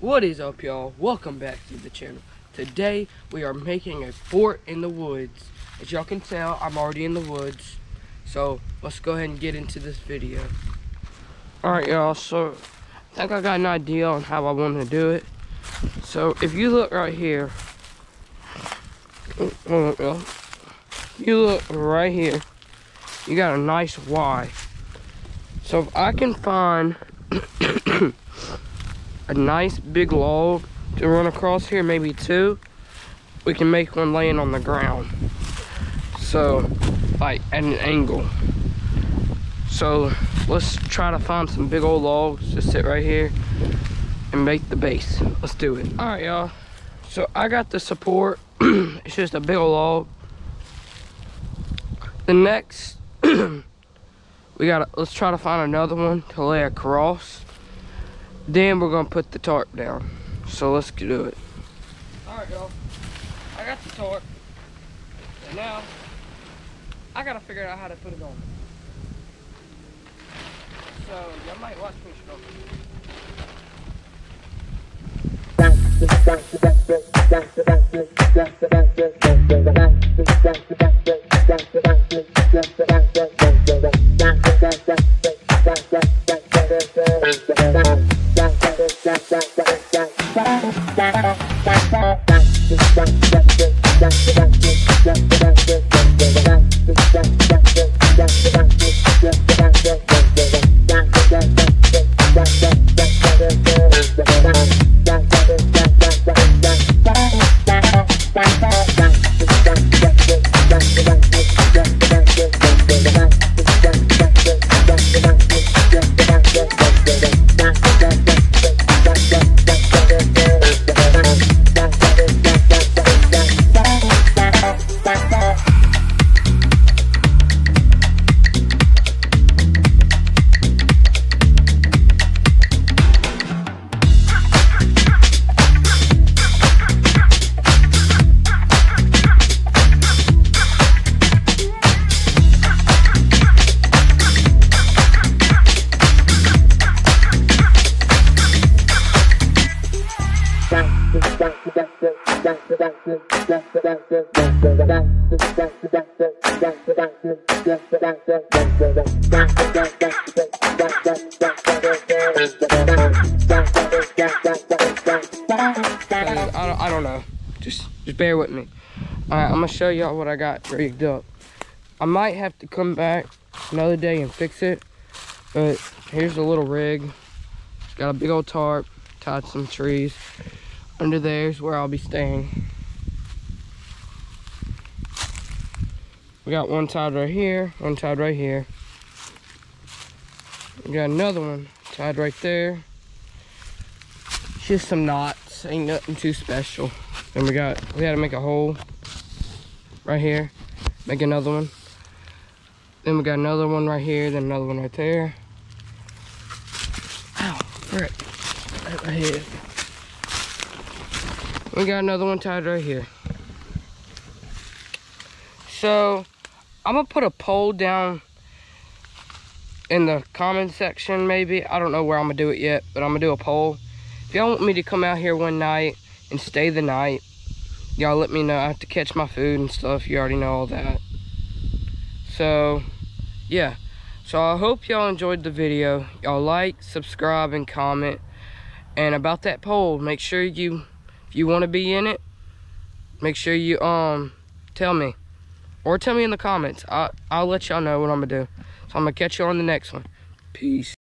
What is up, y'all? Welcome back to the channel. Today we are making a fort in the woods. As y'all can tell, I'm already in the woods, so let's go ahead and get into this video. Alright y'all, so I think I got an idea on how I want to do it. So if you look right here, you got a nice Y. So if I can find a nice big log to run across here, maybe two, we can make one laying on the ground, so like at an angle. So let's try to find some big old logs to sit right here and make the base. Let's do it. All right y'all, so I got the support. It's just a big old log. The next let's try to find another one to lay across. Then we're gonna put the tarp down. So let's do it. Alright y'all, I got the tarp. And now I gotta figure out how to put it on. So y'all might watch me struggle. I don't know. Just bear with me. Alright, I'm gonna show y'all what I got rigged up. I might have to come back another day and fix it, but here's the little rig. It's got a big old tarp, tied some trees. Under there's where I'll be staying. We got one tied right here, one tied right here. We got another one tied right there. Just some knots, ain't nothing too special. And we had to make a hole right here, make another one. Then we got another one right here, then another one right there. Ow, frick, right here. We got another one tied right here. So I'm gonna put a poll down in the comment section, maybe. I don't know where I'm gonna do it yet, but I'm gonna do a poll. If y'all want me to come out here one night and stay the night, y'all let me know. I have to catch my food and stuff. You already know all that. So yeah, so I hope y'all enjoyed the video. Y'all like, subscribe, and comment. And about that poll, make sure you, if you want to be in it, make sure you tell me, or tell me in the comments. I'll let y'all know what I'm gonna do. So I'm gonna catch you on the next one. Peace.